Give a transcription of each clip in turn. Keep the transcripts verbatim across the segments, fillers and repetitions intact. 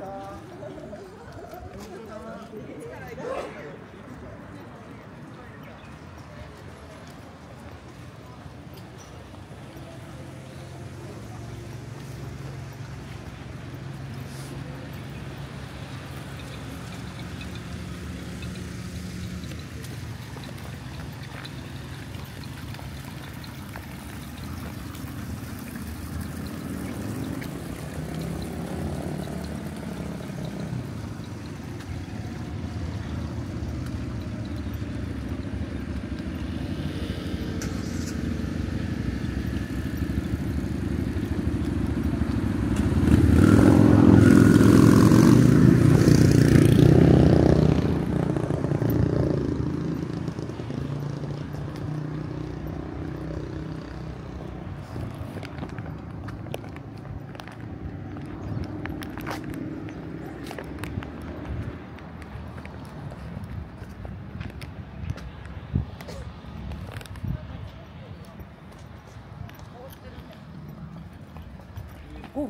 おお。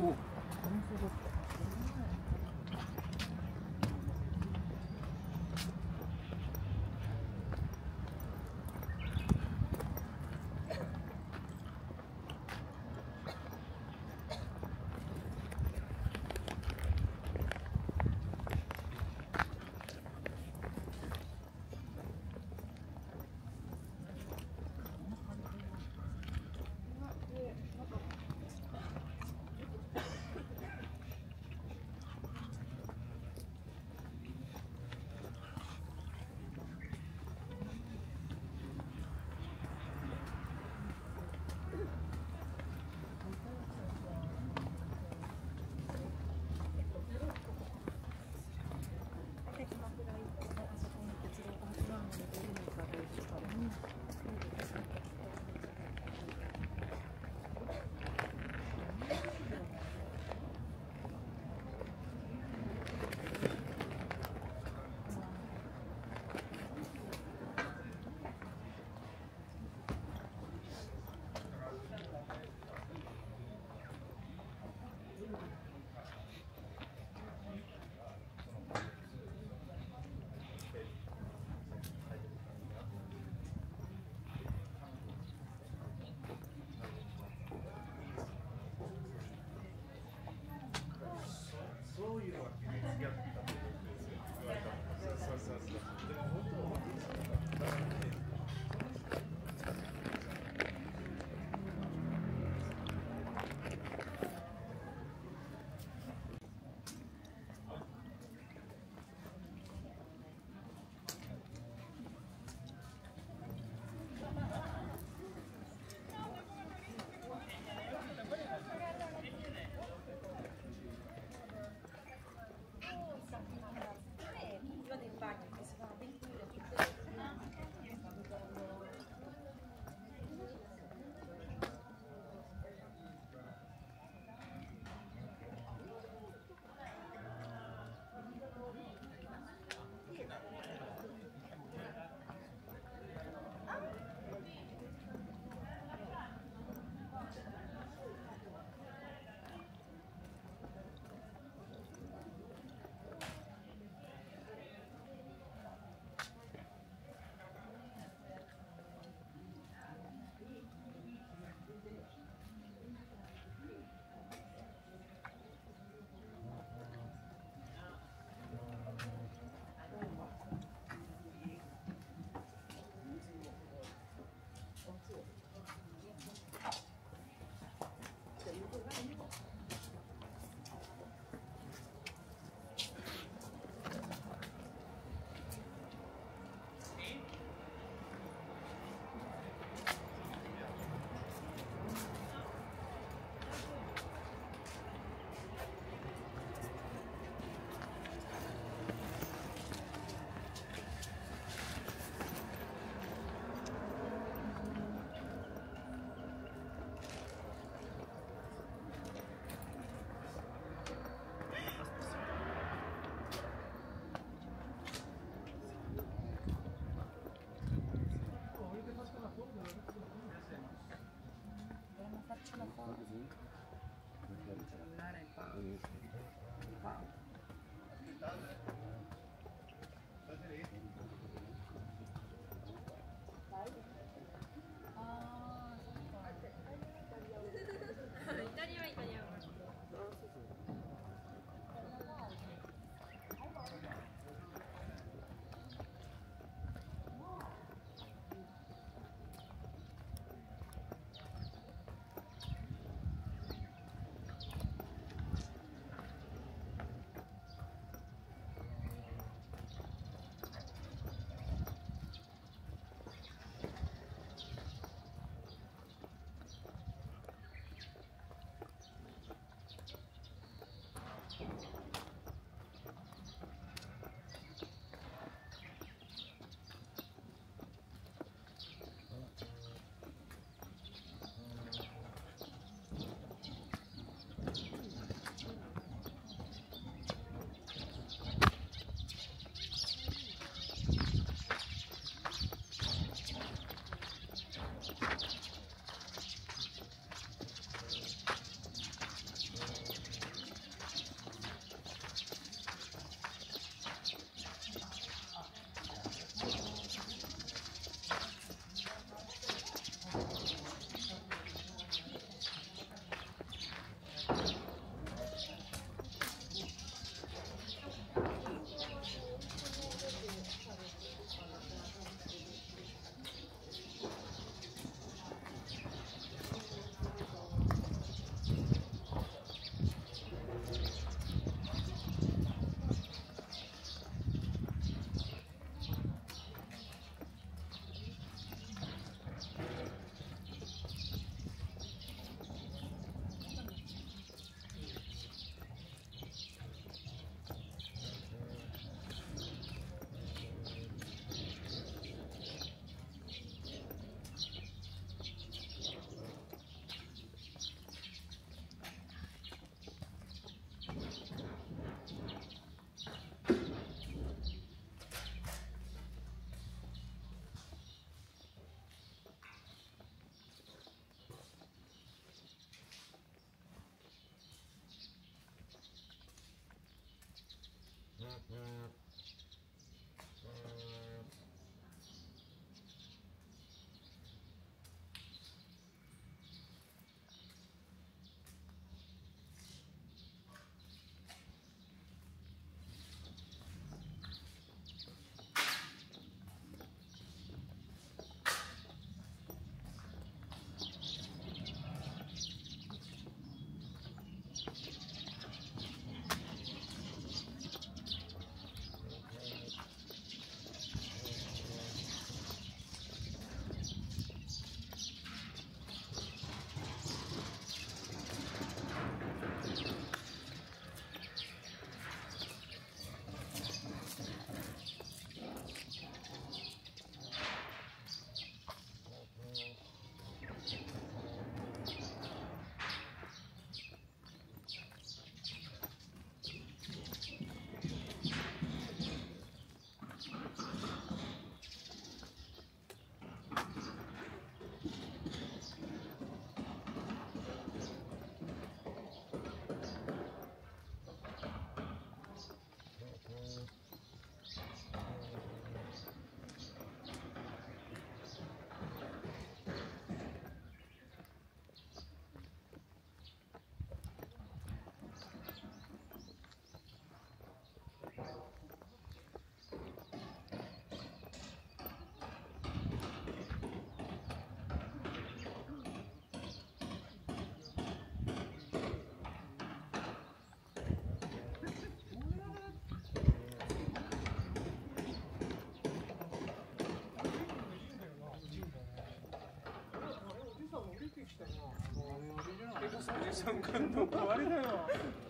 三冠の代わりだよ。なんか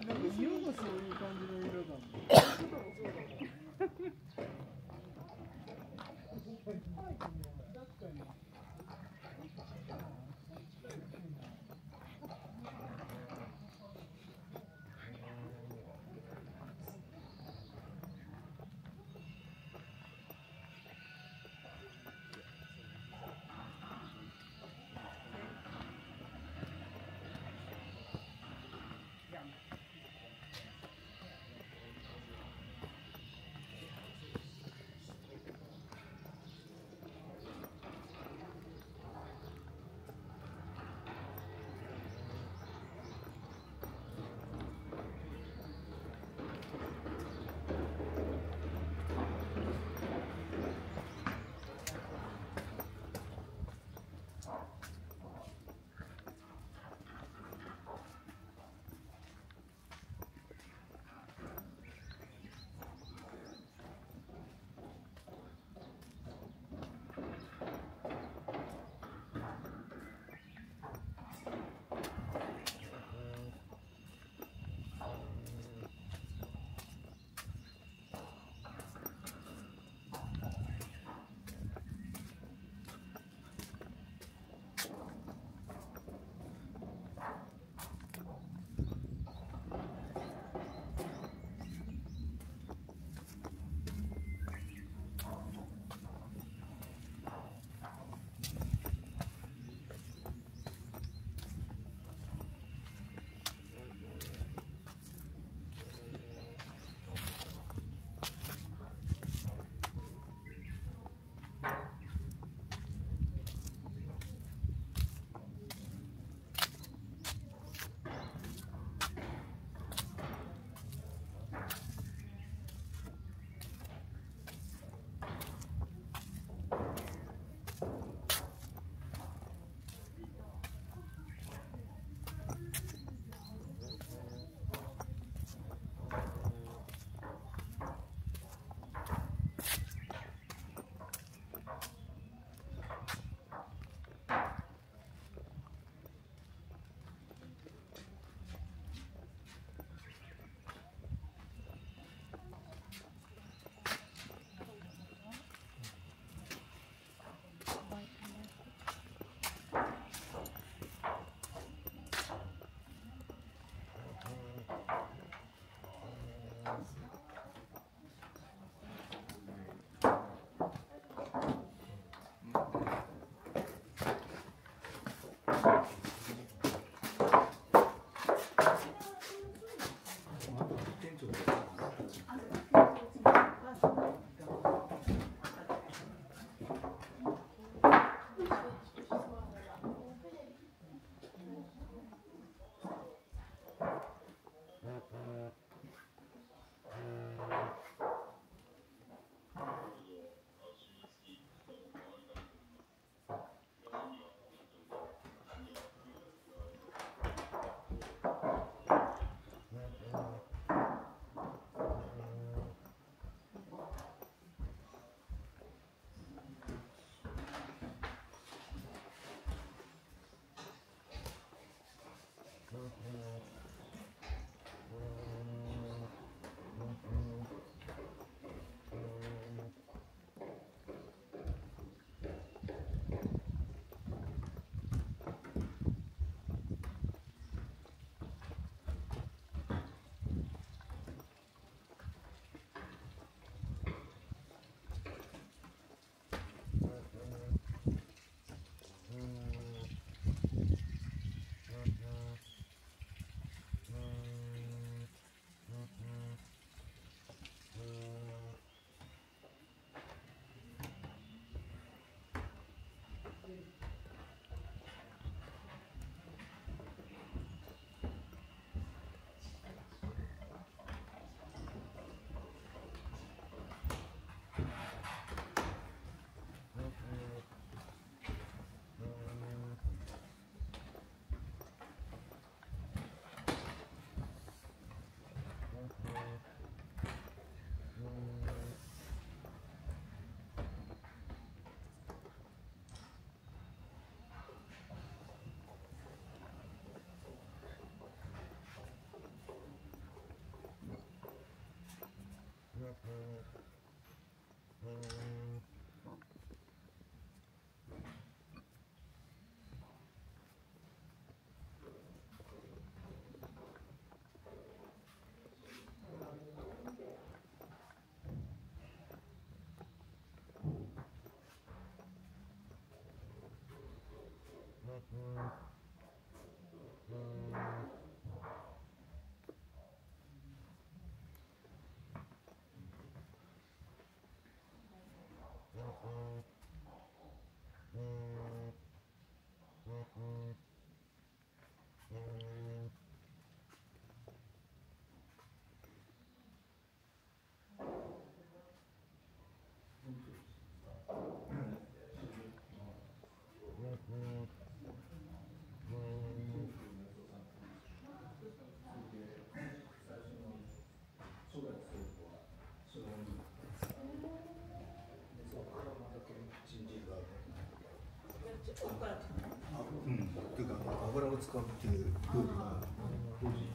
色がそういう感じの色だもん。というか油を使うっていう風土が当時。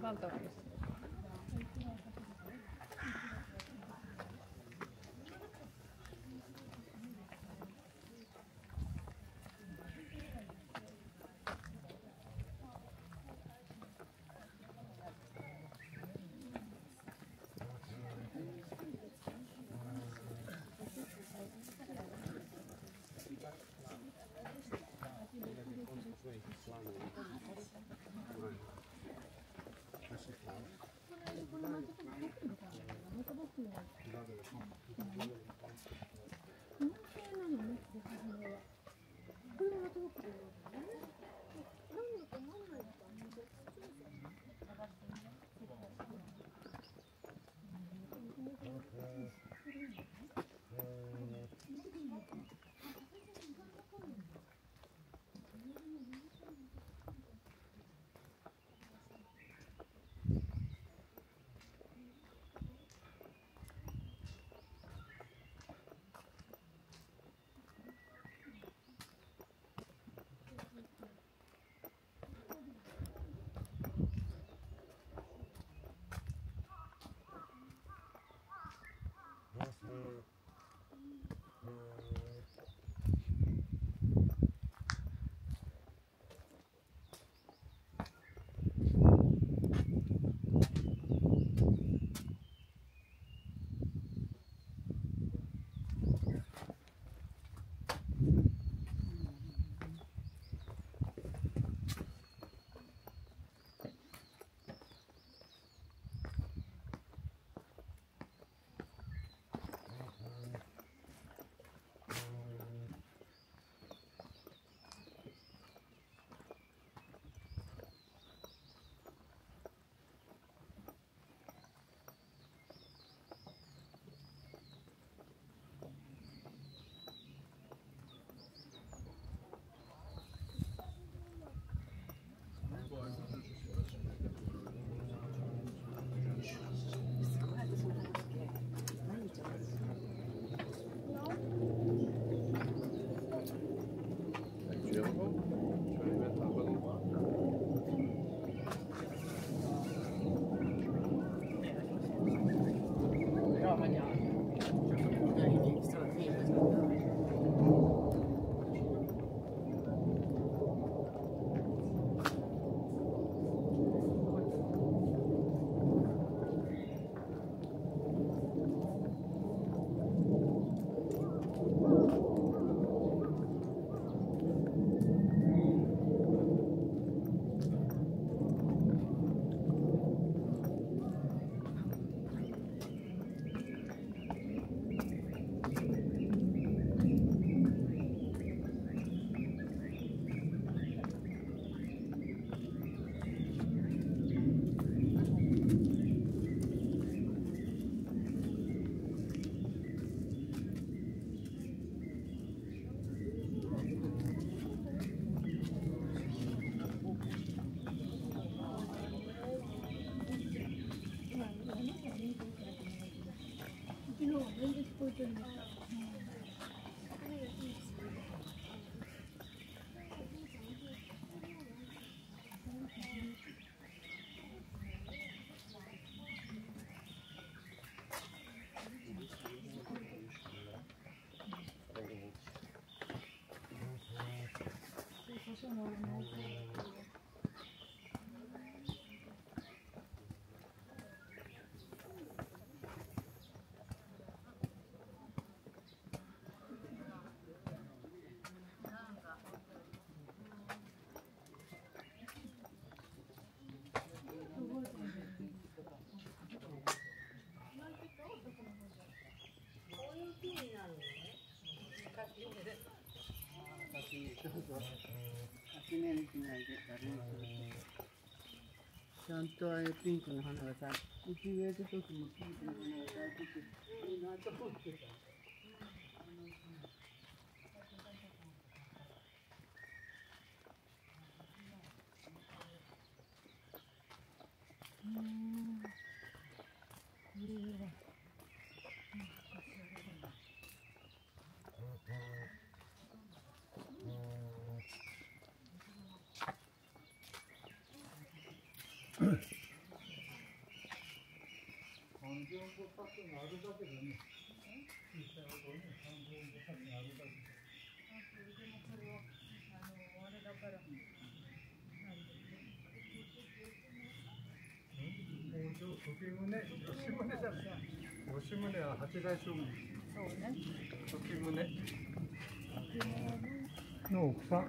One time. Thank you. ちゃんとああいうピンクの花がさ、うち植えた時もピンクの花が咲いてて、いいなと思ってた。うん、これは。ごしむねははちだいしょぐんの奥さん。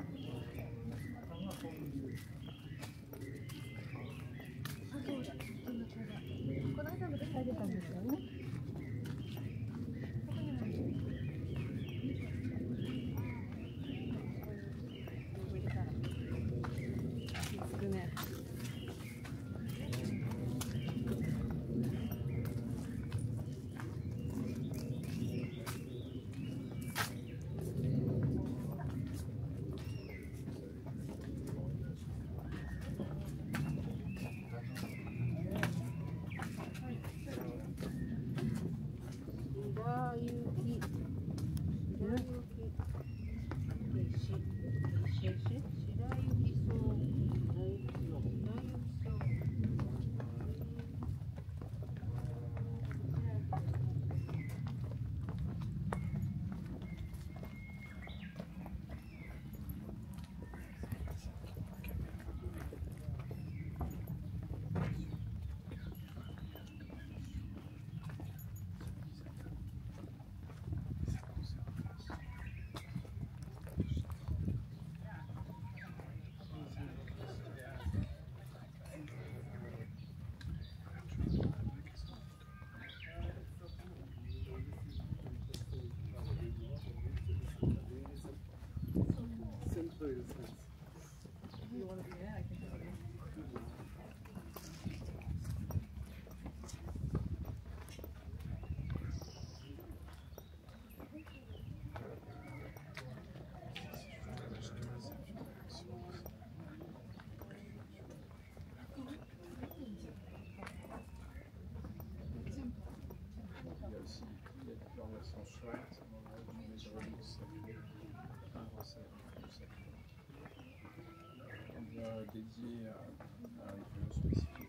この間もあげたんですよね。On va dédier à une couleur spécifique.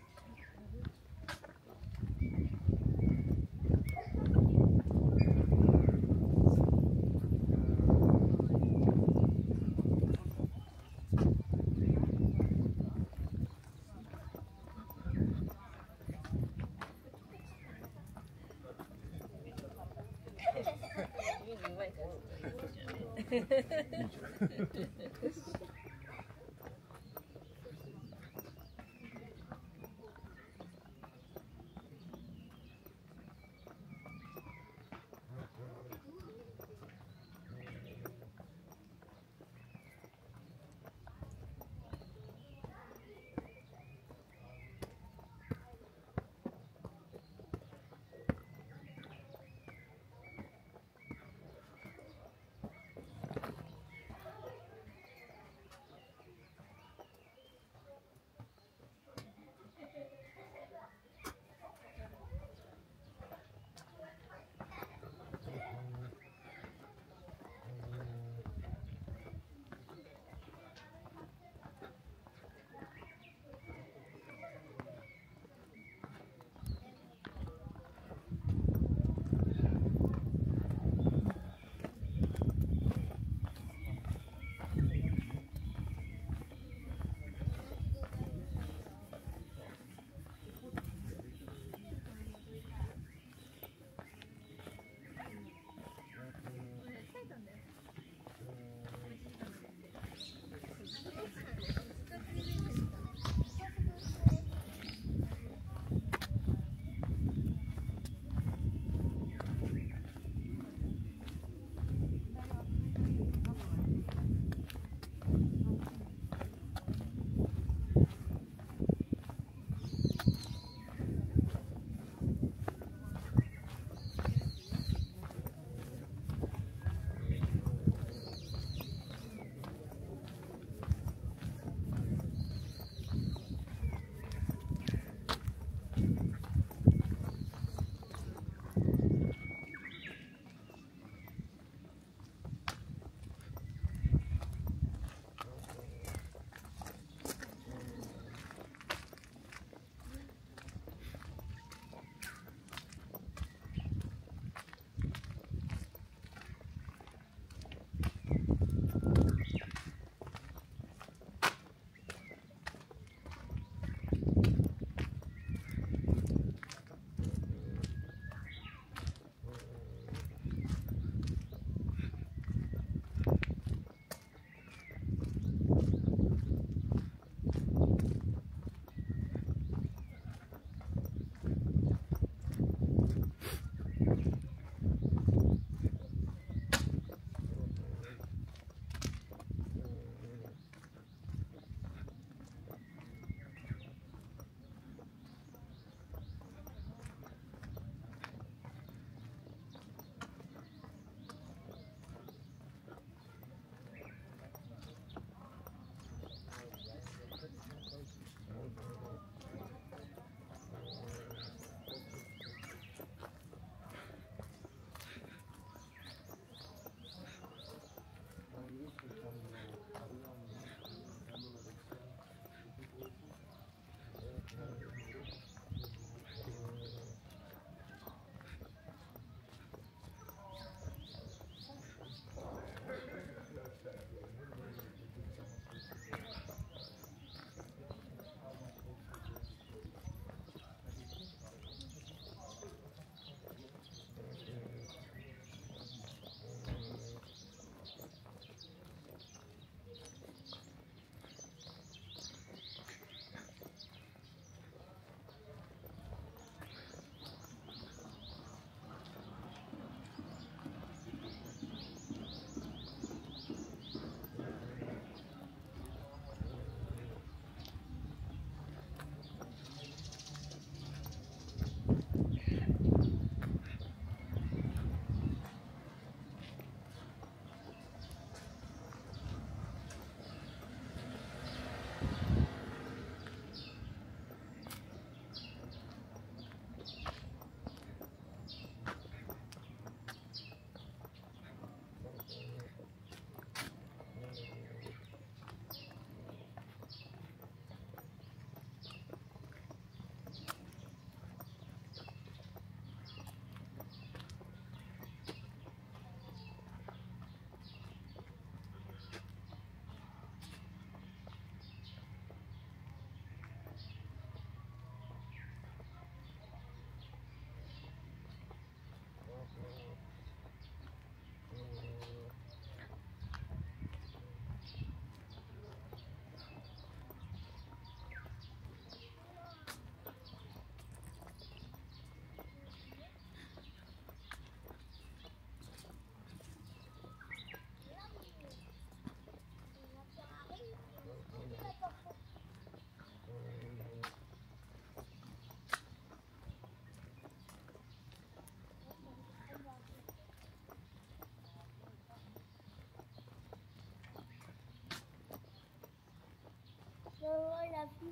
Oh, I love you.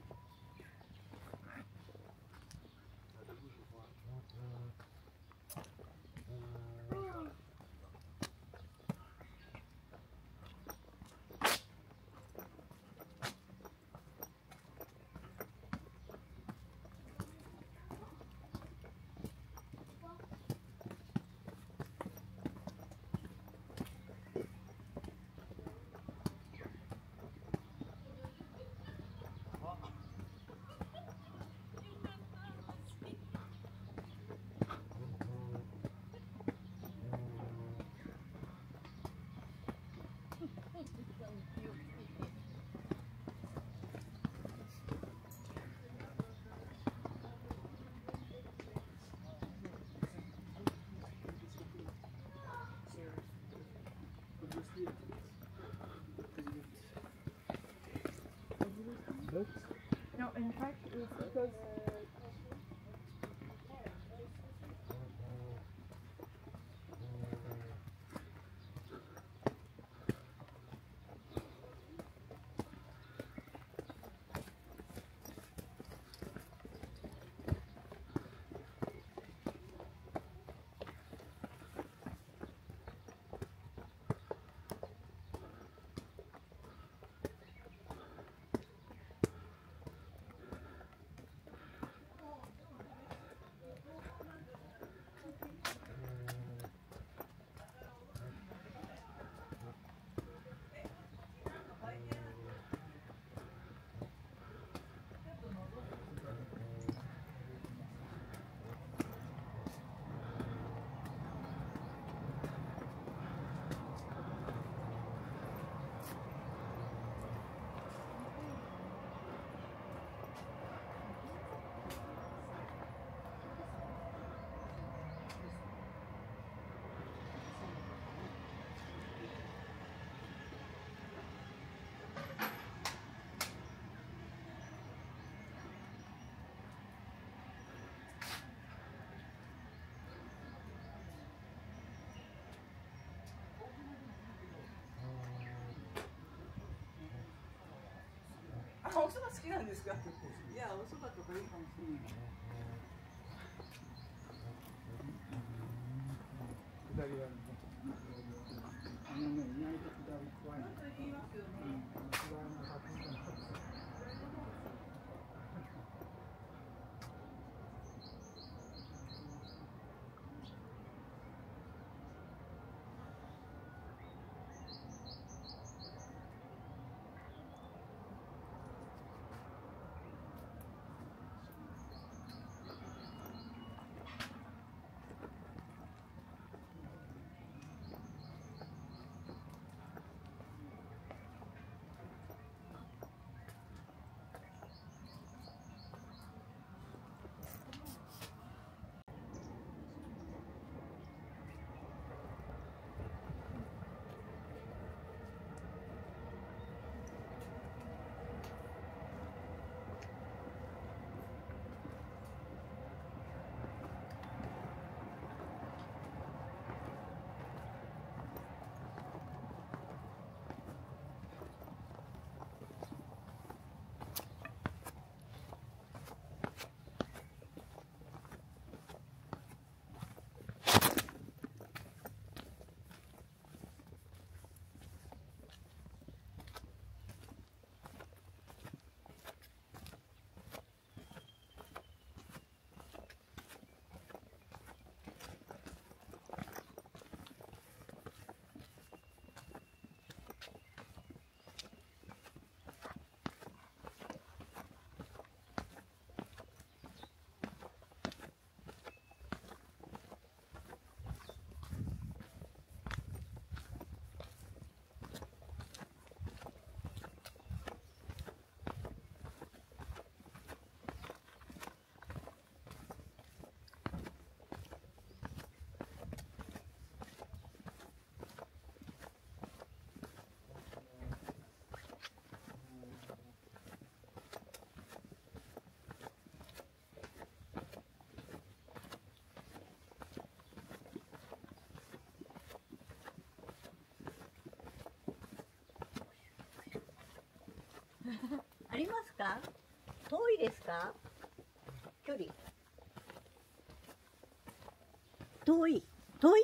No, in fact, it's becauseおそば好きなんですか？いや、おそばとかいいかもしれない。下りはね、あのね、意外と下り怖い。なんか言いますよね。ありますか？か？遠いですか？距離。遠い。遠い？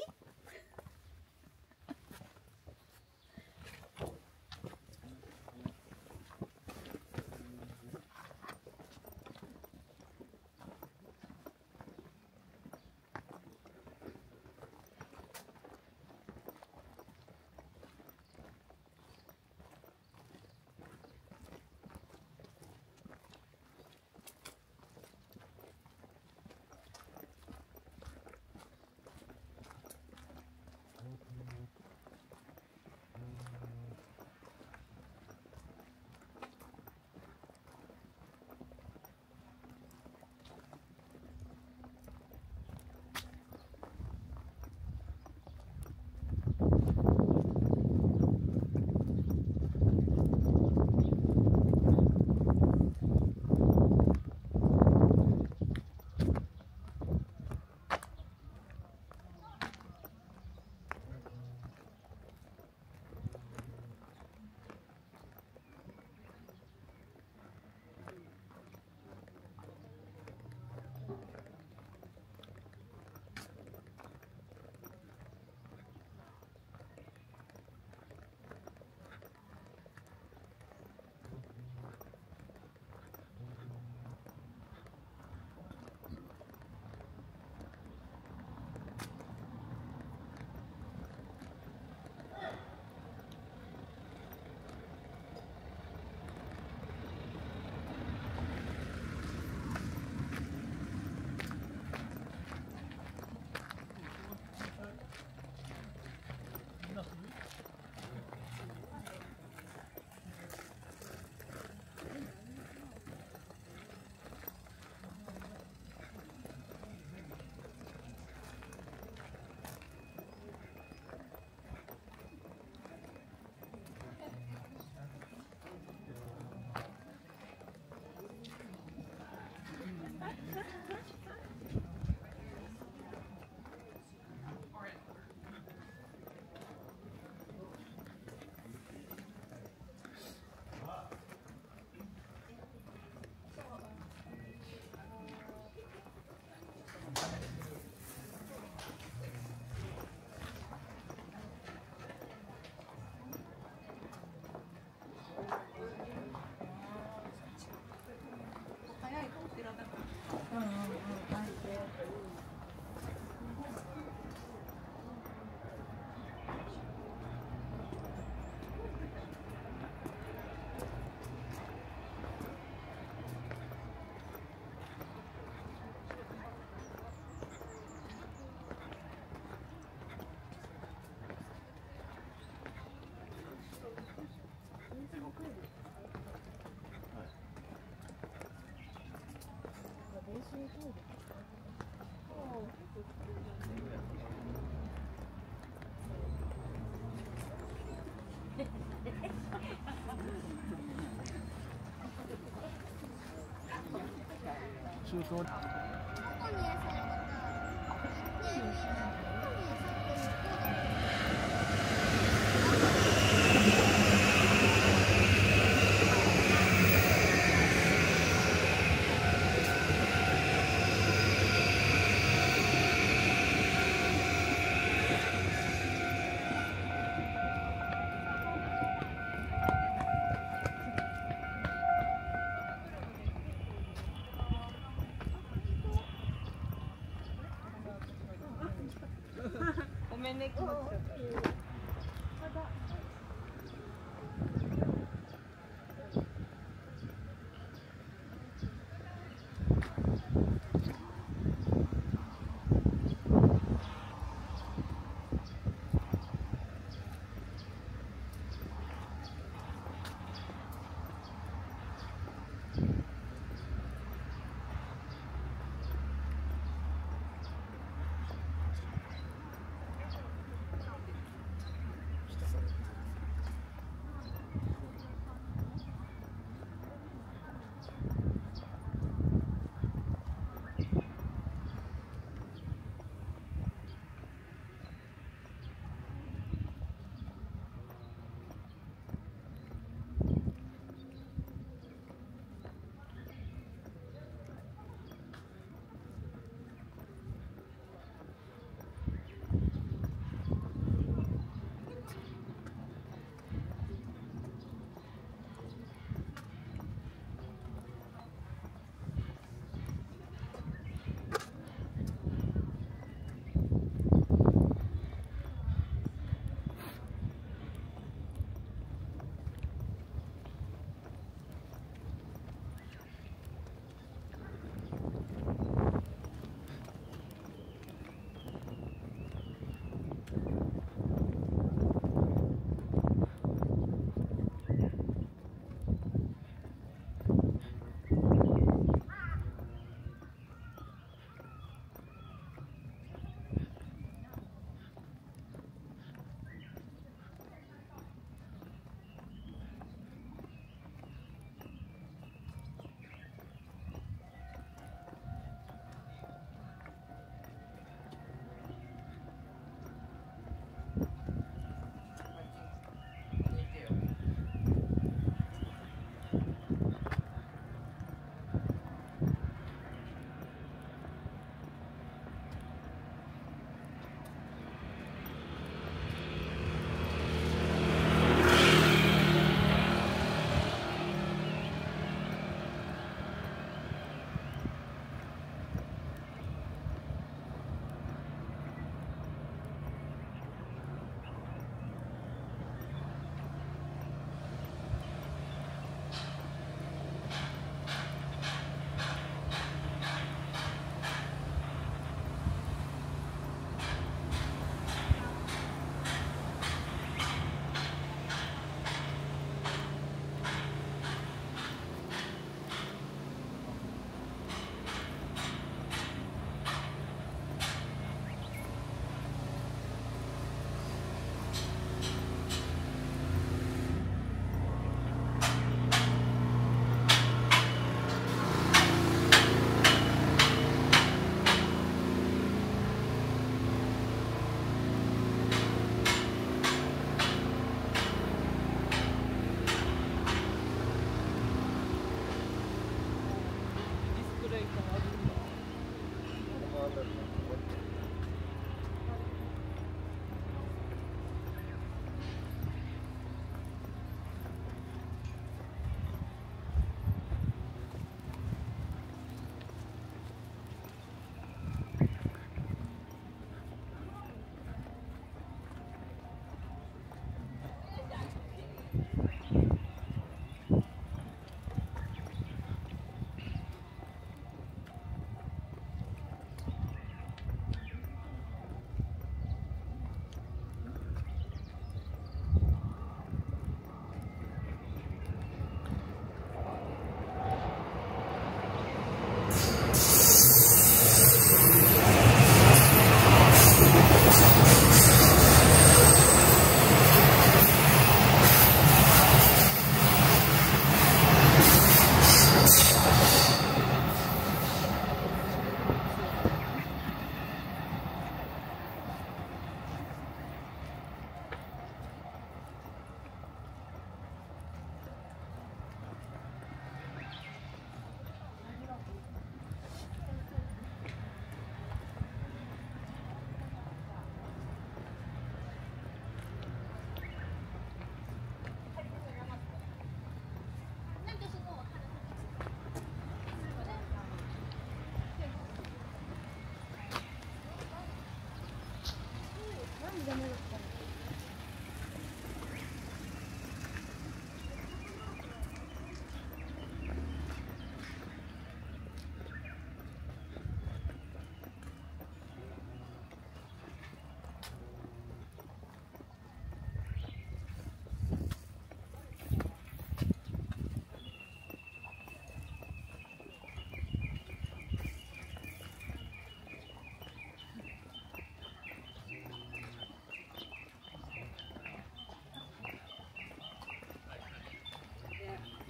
中東。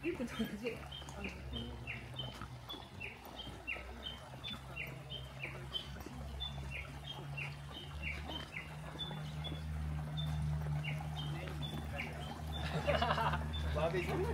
衣服穿这个。バーベキュー。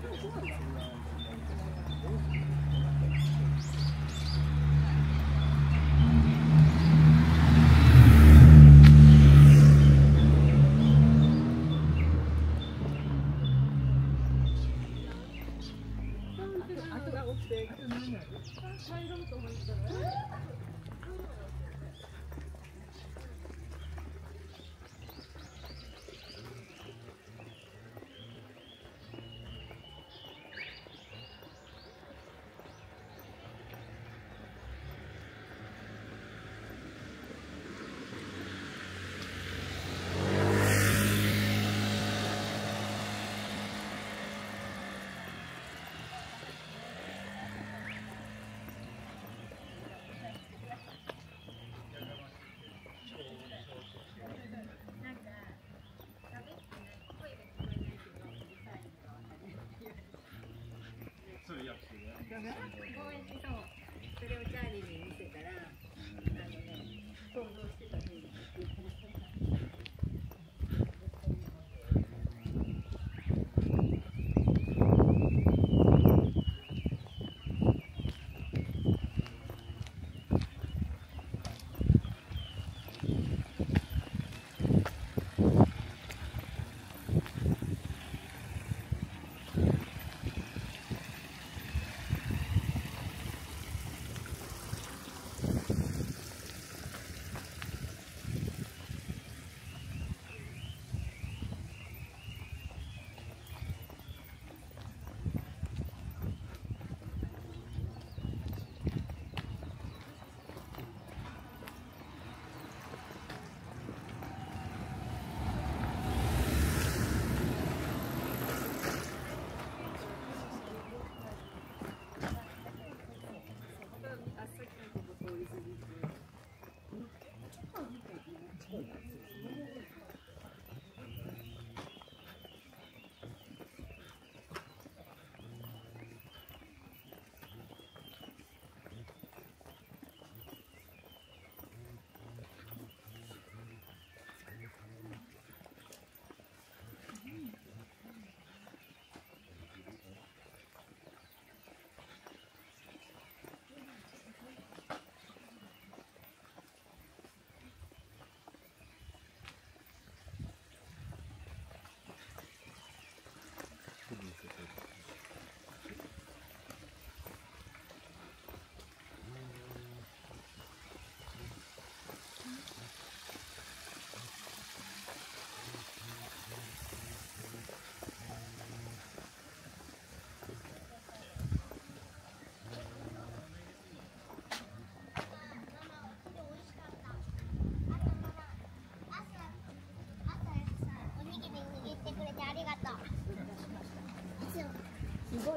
それをチャーリーに見せたら、あのね、想像してた通り。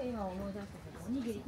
今思い出したけど、おにぎり。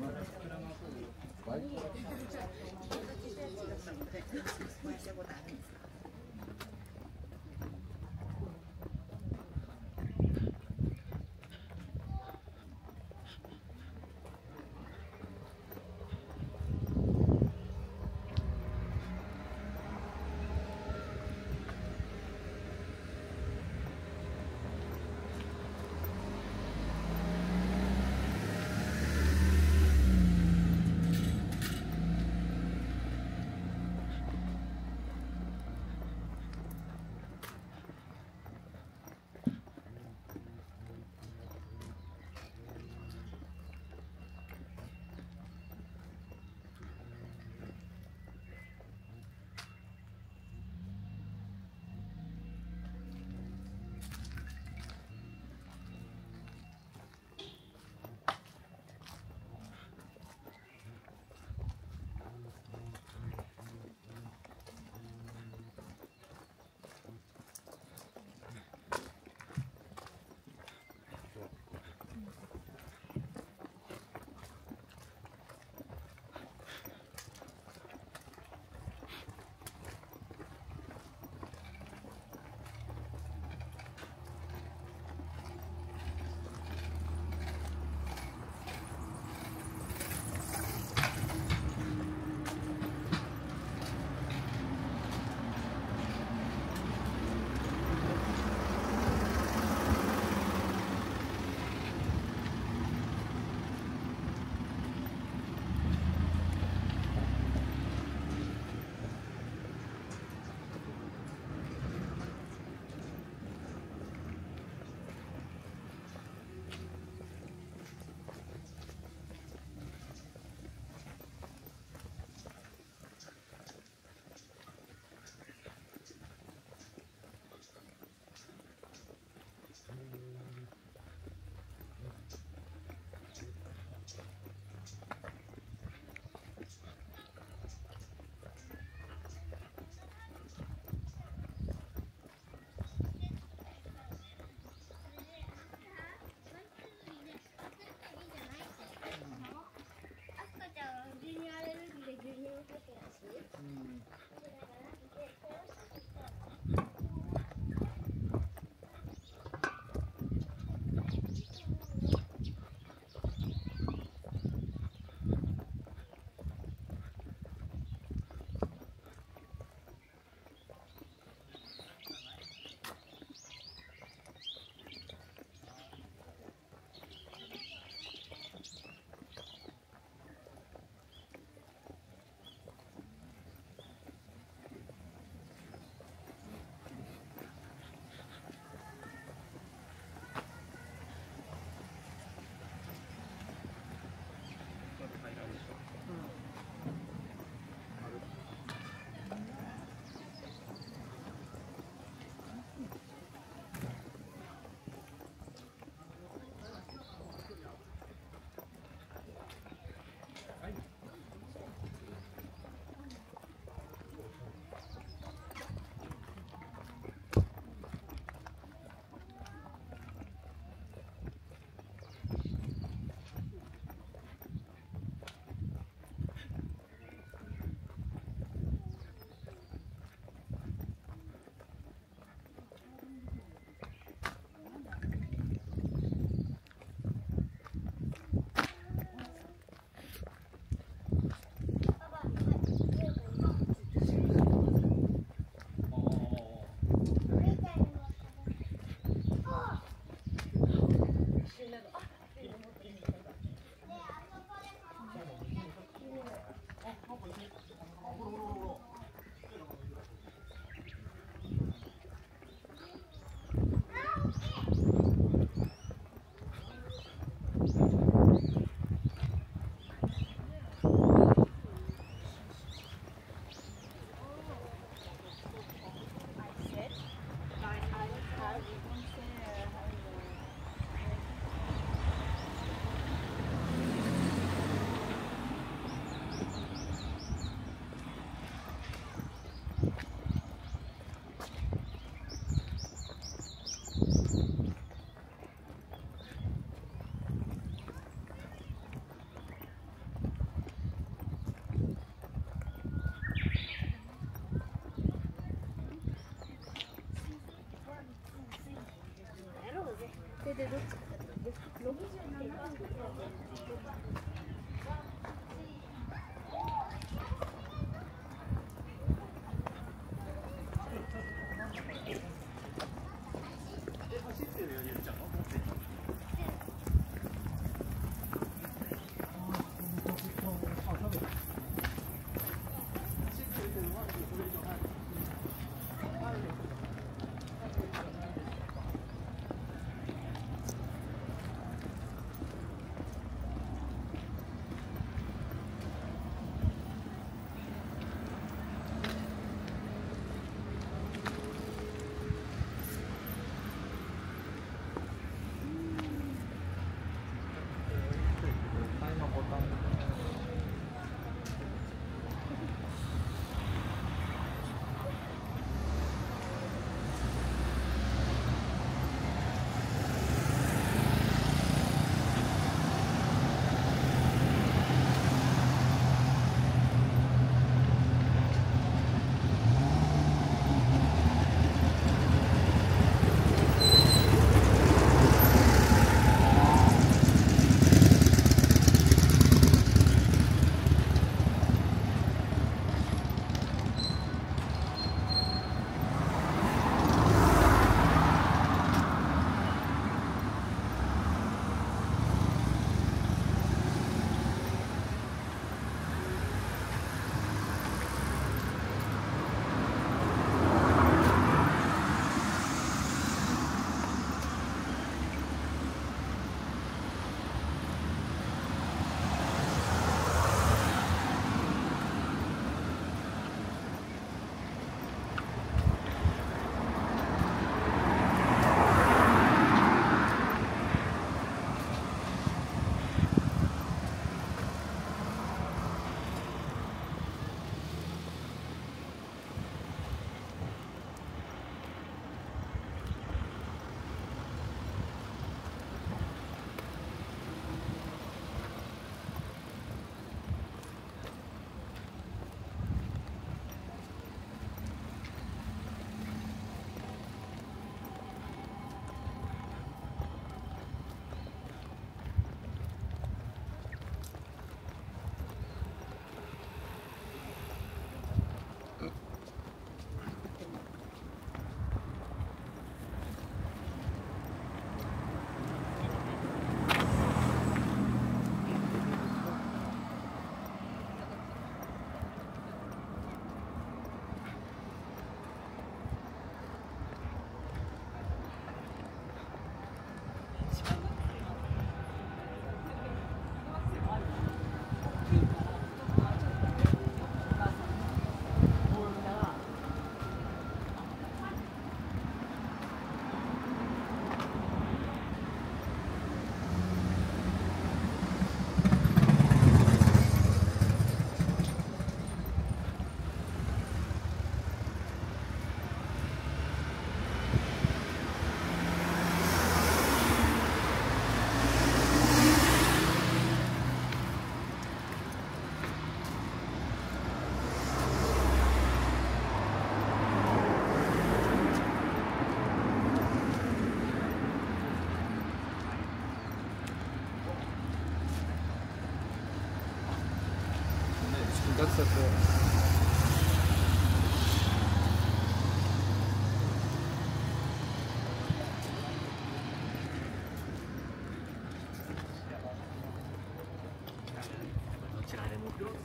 That's it.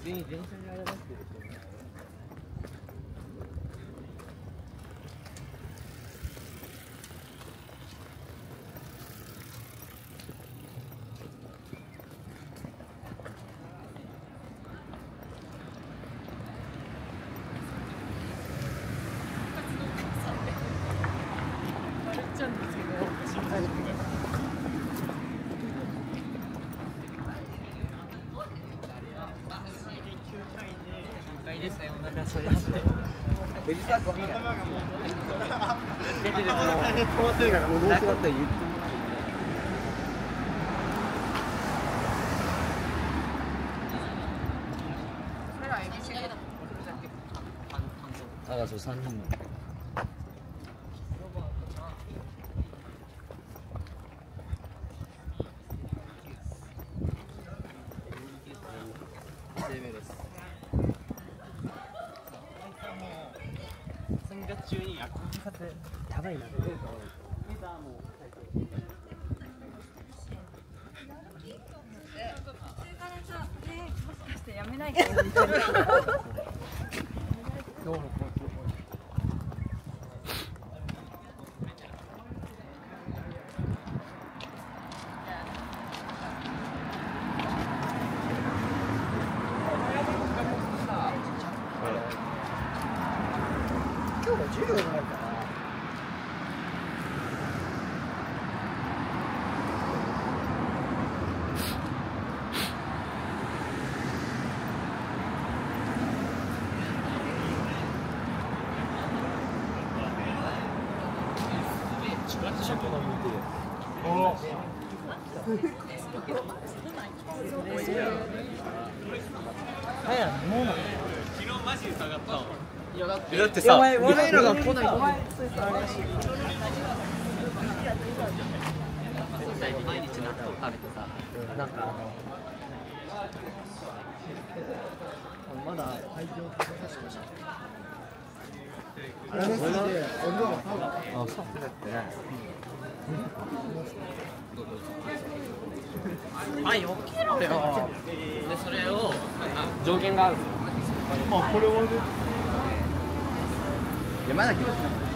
出てるもの。 さんにんの。このシャツやばいな。やめないから。今日は授業じゃないかな。だってさ、お前らが来ないの。毎日納豆食べてさ、なんかまだ廃業って話しました。あれですね、俺はあ、そうだってね。はい、起きろよ。で、それを上限がある。あ、これはね山崎ですね。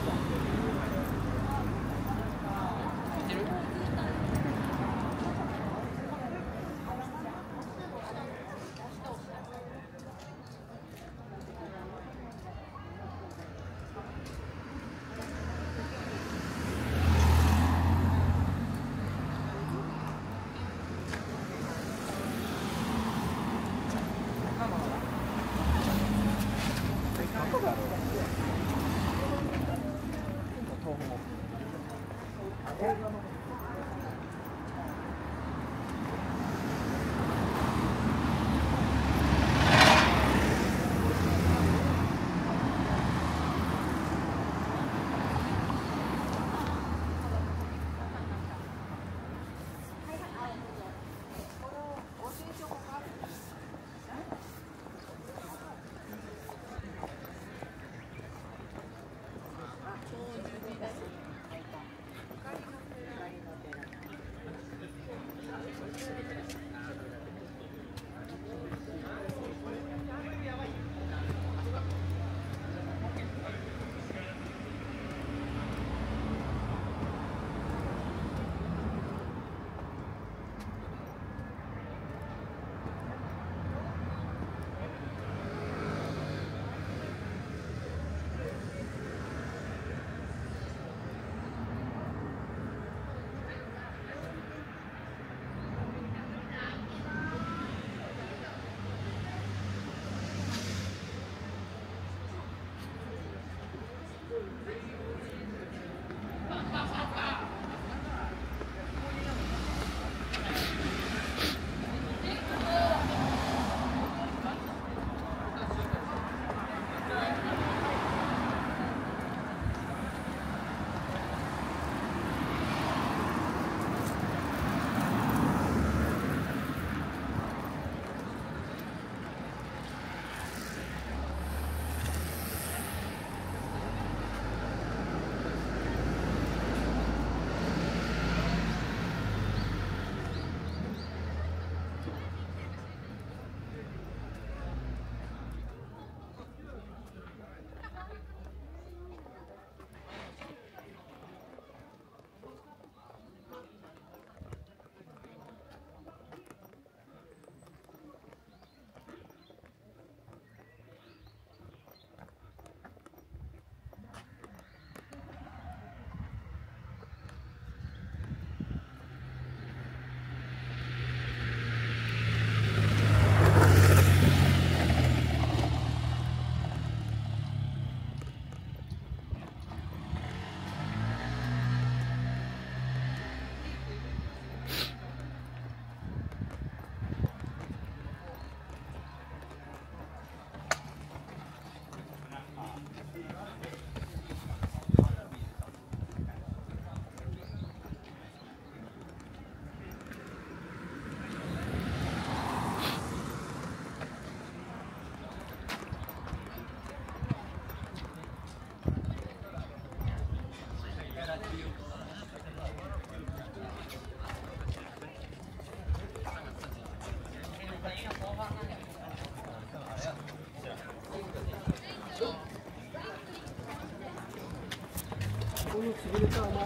潰れた前で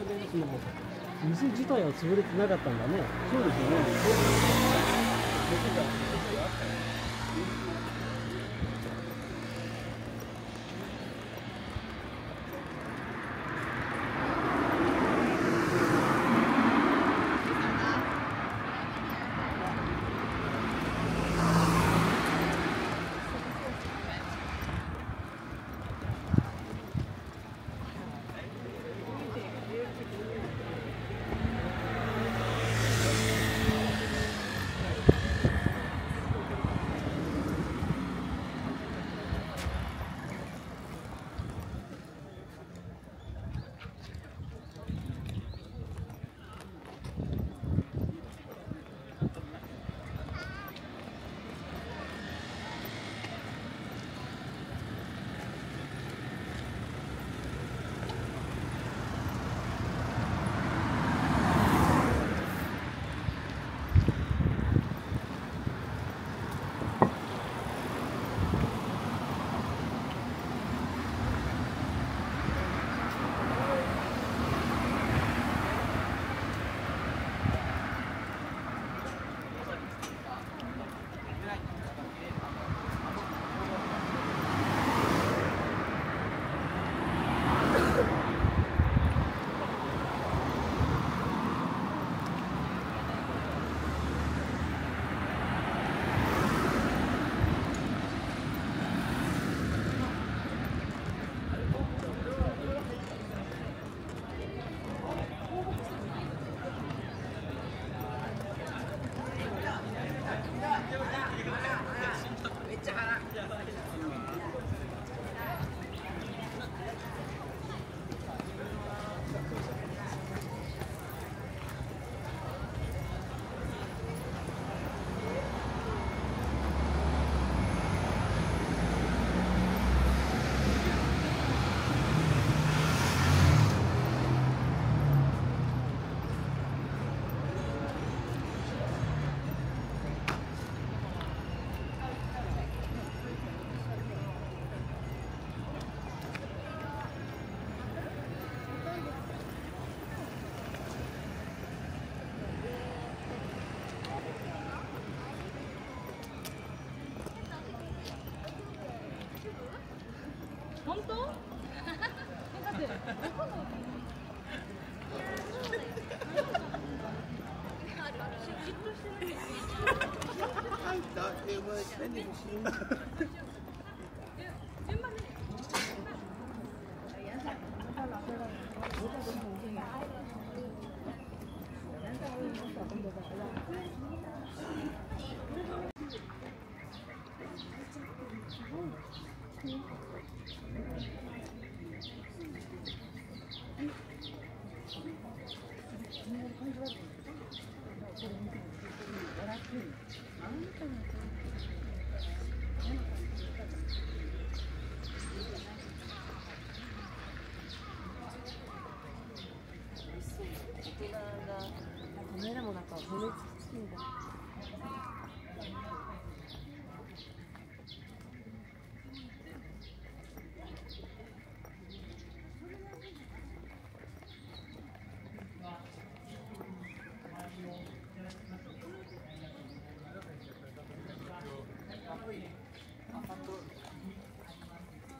の水自体は潰れてなかったんだね。そうですよね。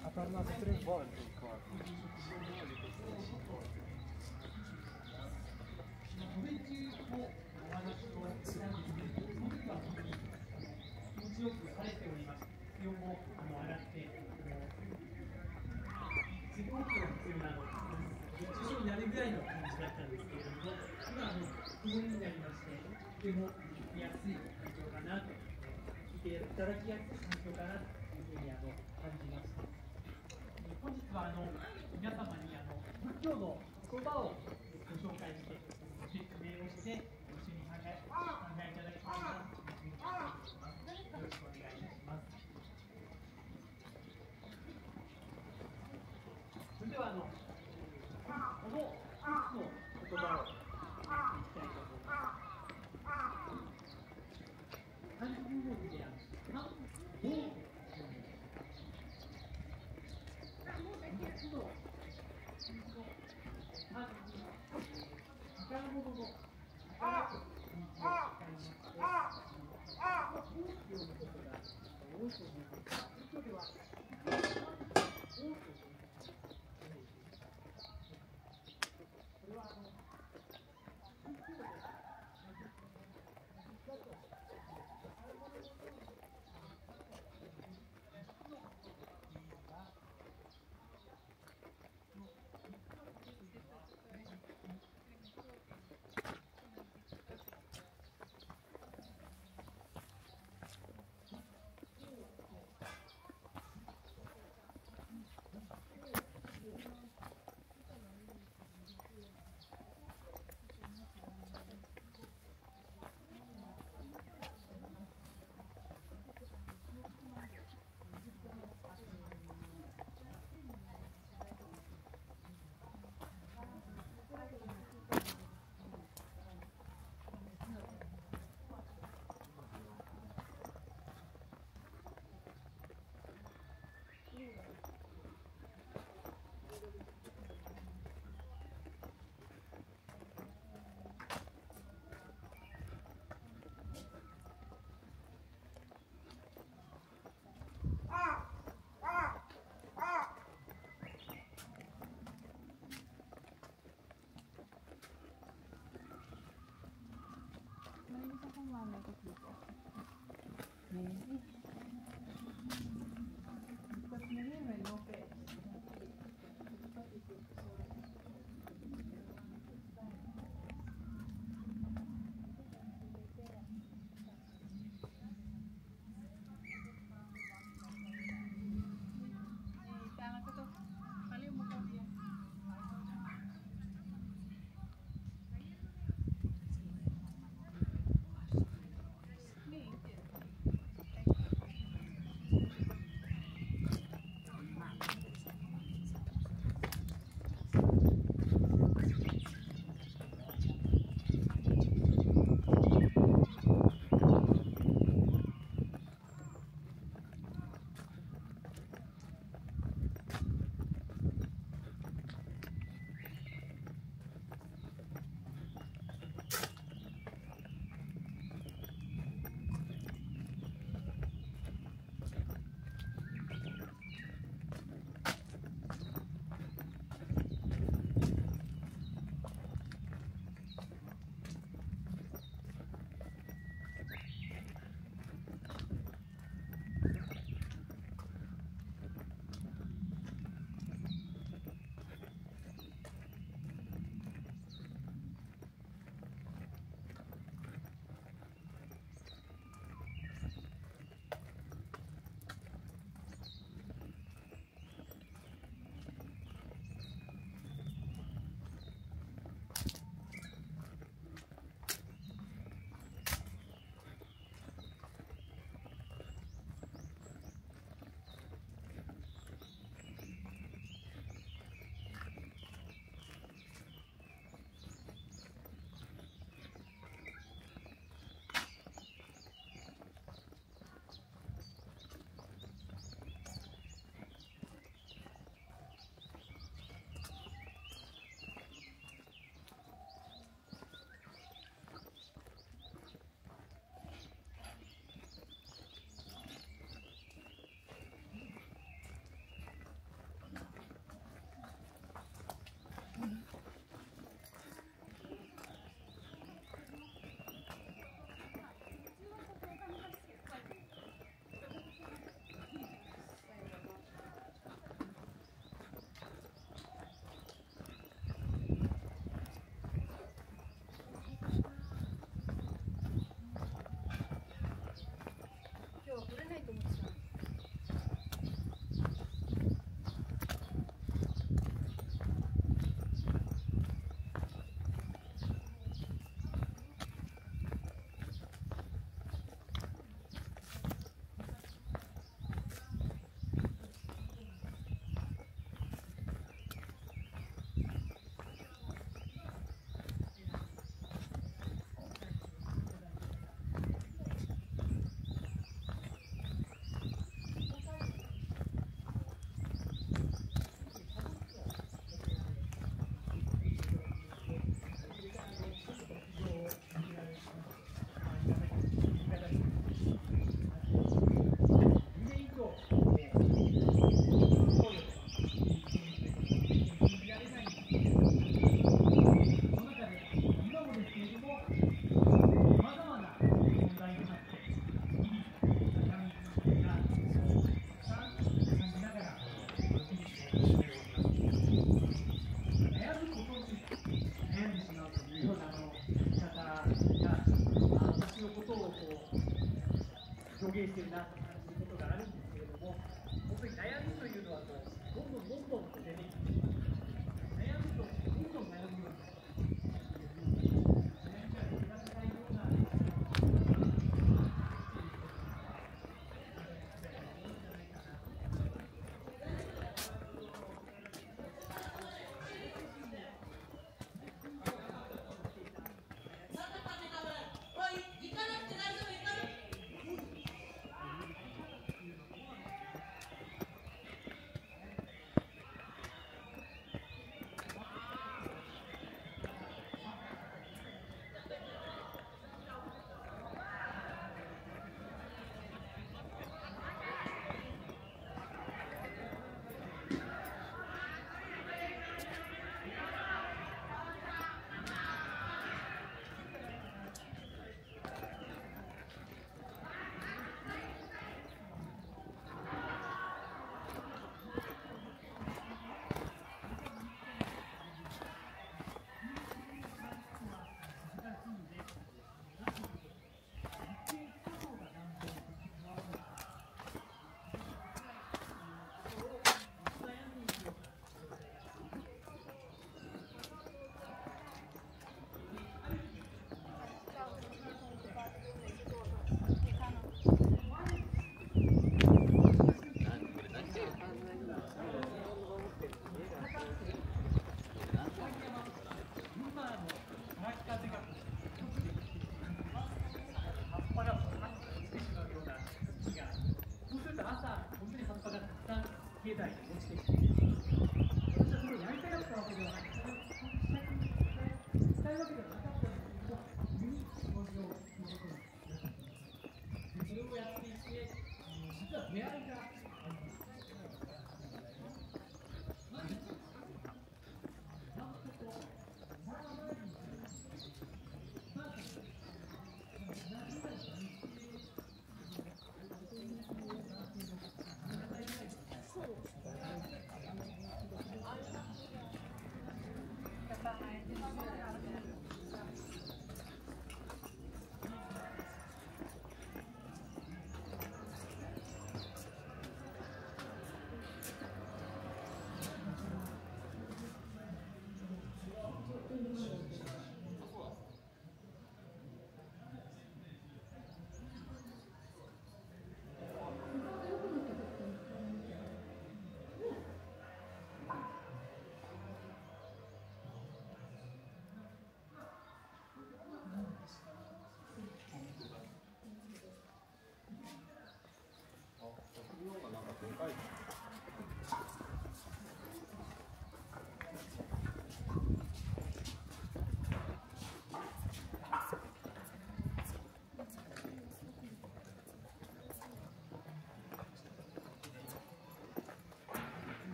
Ha tornato tre volte il corpo. Sono 本日はあの皆様にあの仏教の言葉をご紹介して説明をして一緒に考え考えいただきたいなというふうに思います。よろしくお願いいたします。それではあのこの仏の言葉をやっていきたいと思います。漢字文字である「な」 Thank you.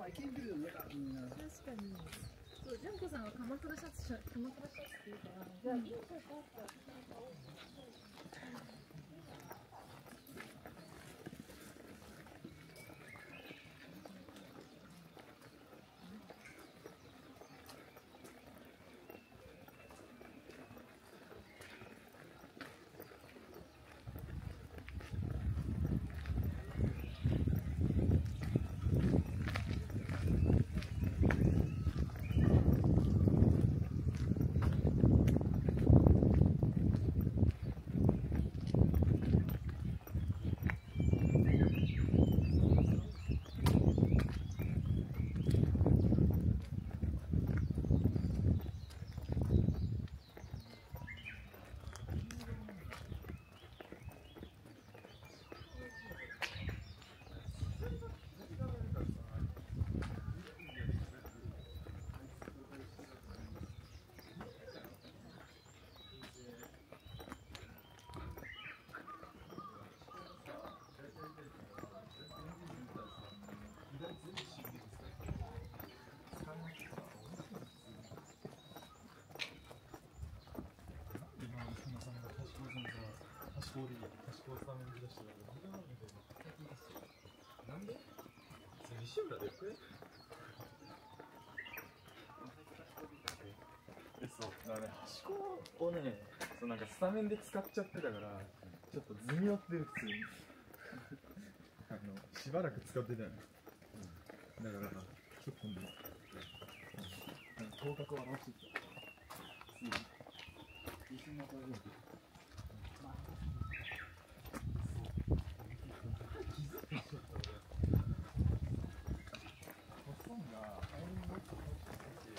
I can't do it without you know. 確かに。そう、純子さんは鎌倉シャツ、鎌倉シャツっていうから。じゃあ、いいシャツだったら。 端っこをね、そうなんかスタメンで使っちゃってたから、ちょっと図に寄ってる普通にあのしばらく使ってたよね、うん、だからちょっと今度頭角を表してきた。一瞬の顔で気づいてちょっと俺おっさんが顔にもっと入ってきて。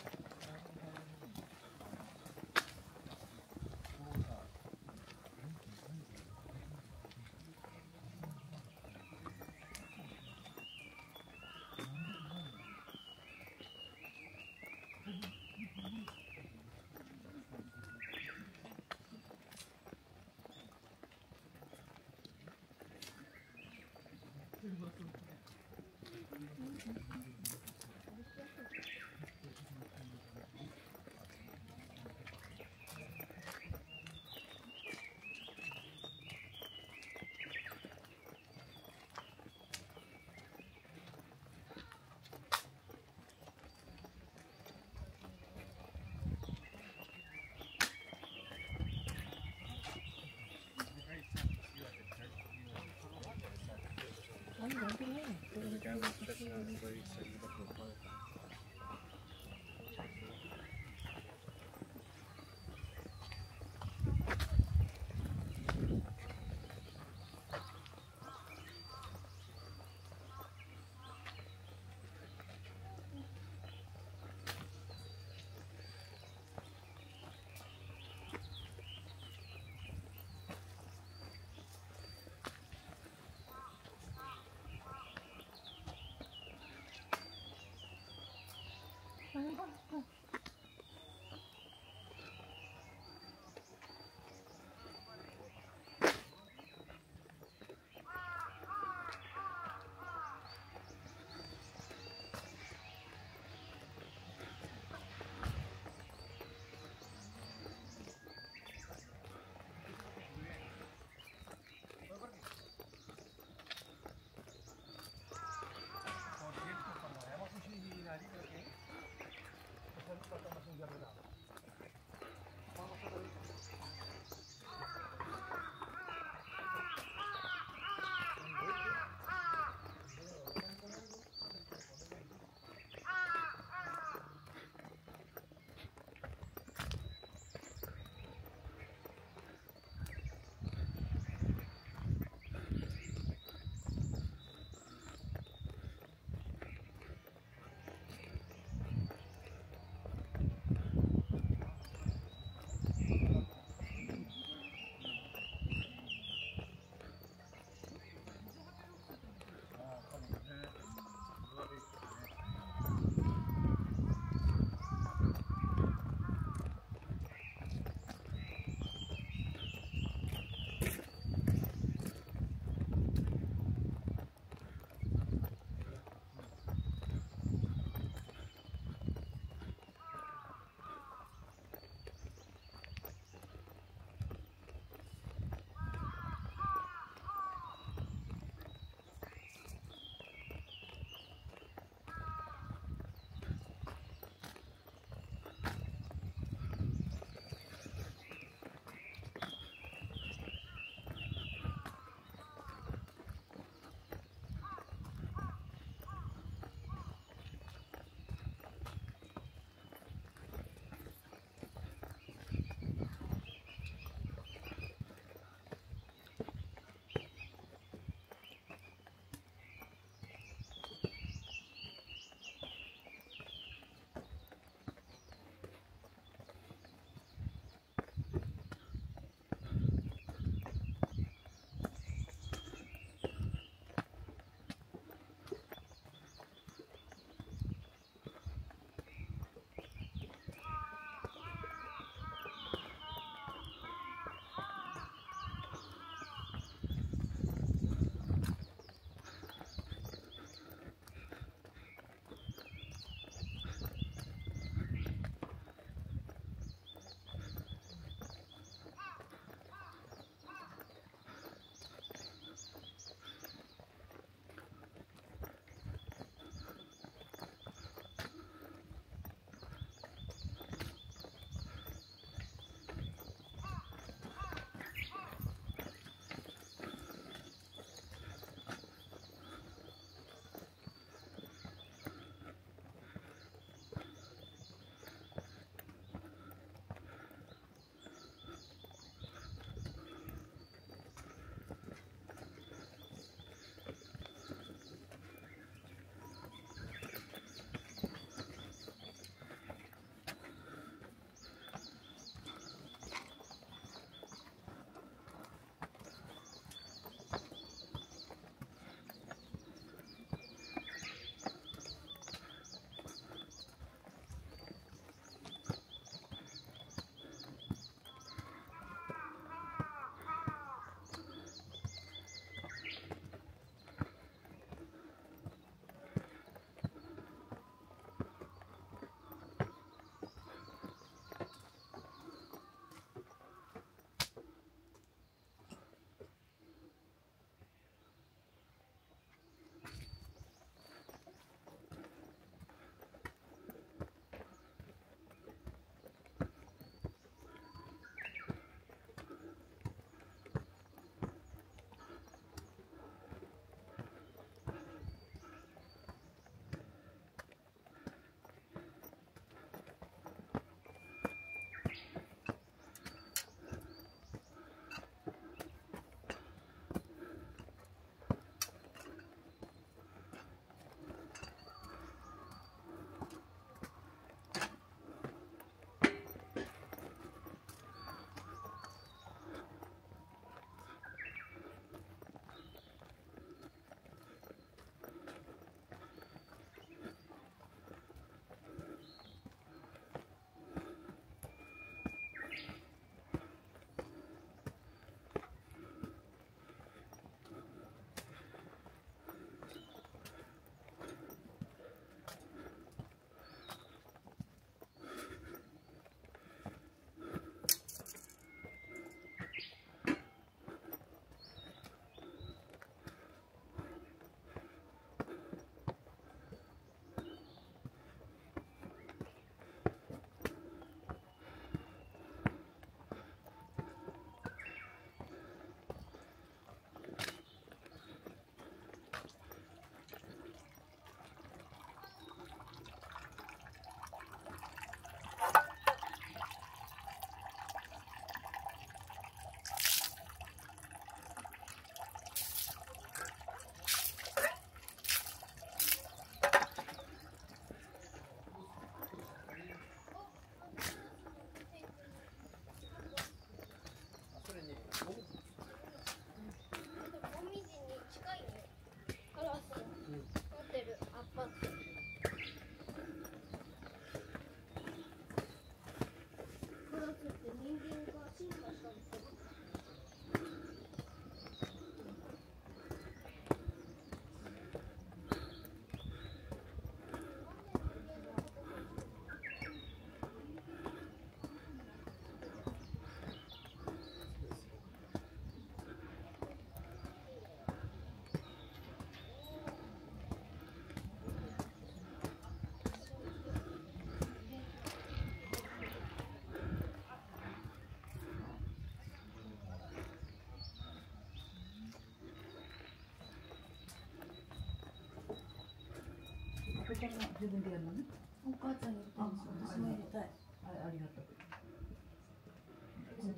自分でやるのね。お母ちゃんに入れてるんですよ。私も入れたい。はい、ありがとう。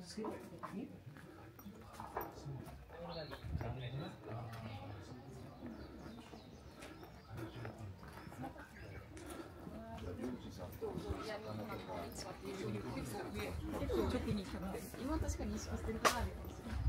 つけていい？今確かに意識してるからあるかもしれない。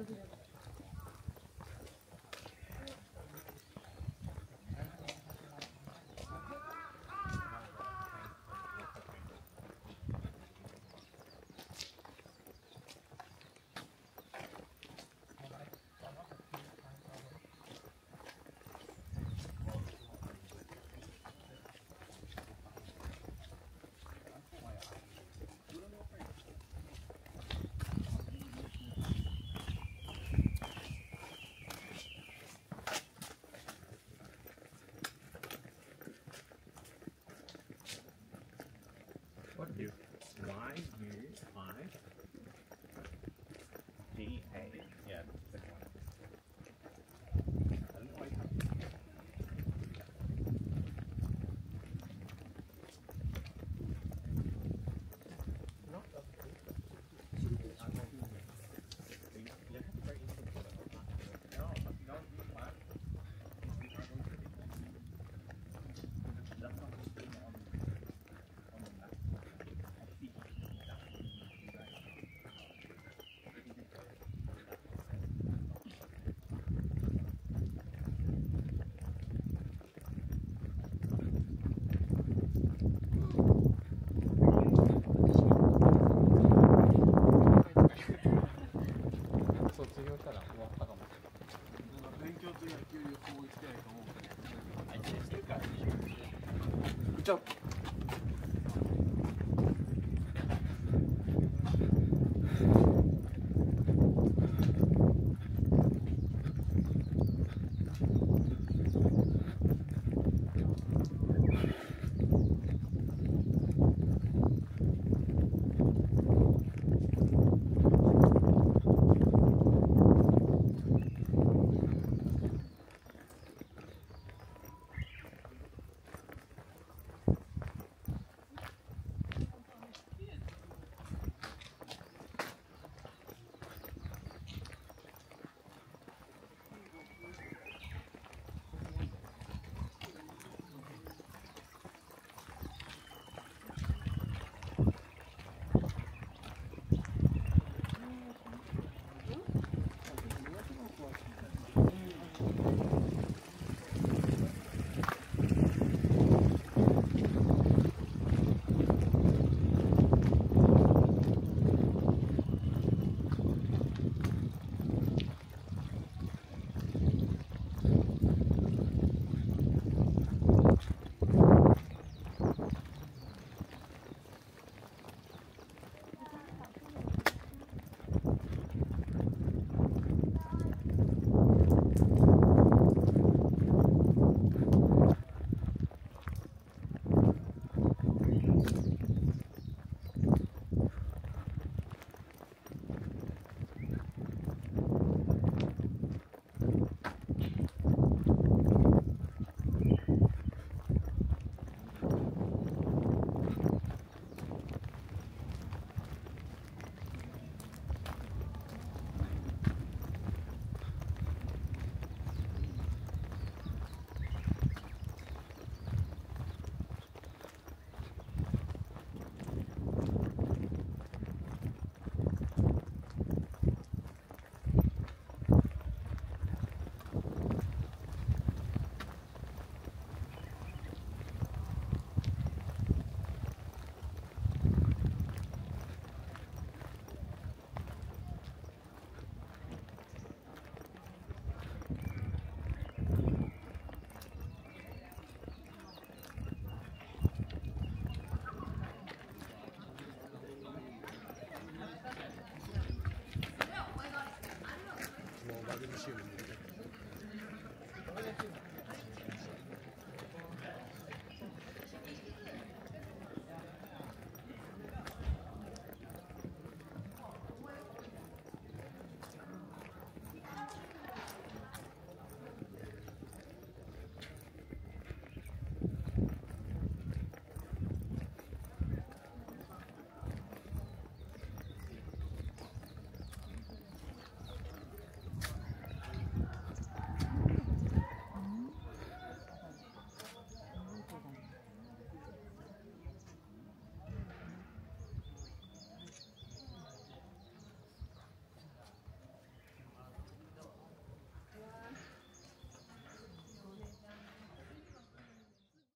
Thank you.